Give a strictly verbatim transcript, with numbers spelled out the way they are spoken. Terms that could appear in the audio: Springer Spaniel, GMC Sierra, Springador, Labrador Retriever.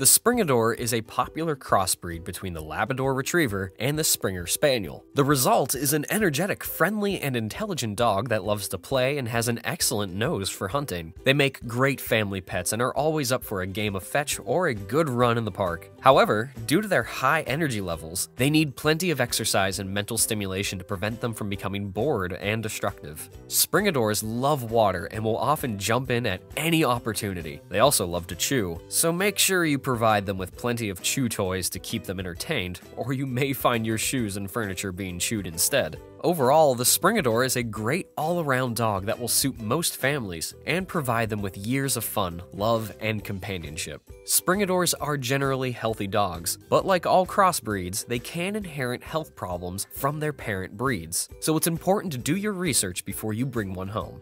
The Springador is a popular crossbreed between the Labrador Retriever and the Springer Spaniel. The result is an energetic, friendly, and intelligent dog that loves to play and has an excellent nose for hunting. They make great family pets and are always up for a game of fetch or a good run in the park. However, due to their high energy levels, they need plenty of exercise and mental stimulation to prevent them from becoming bored and destructive. Springadors love water and will often jump in at any opportunity. They also love to chew, so make sure you provide them with plenty of chew toys to keep them entertained, or you may find your shoes and furniture being chewed instead. Overall, the Springador is a great all-around dog that will suit most families and provide them with years of fun, love, and companionship. Springadors are generally healthy dogs, but like all crossbreeds, they can inherit health problems from their parent breeds, so it's important to do your research before you bring one home.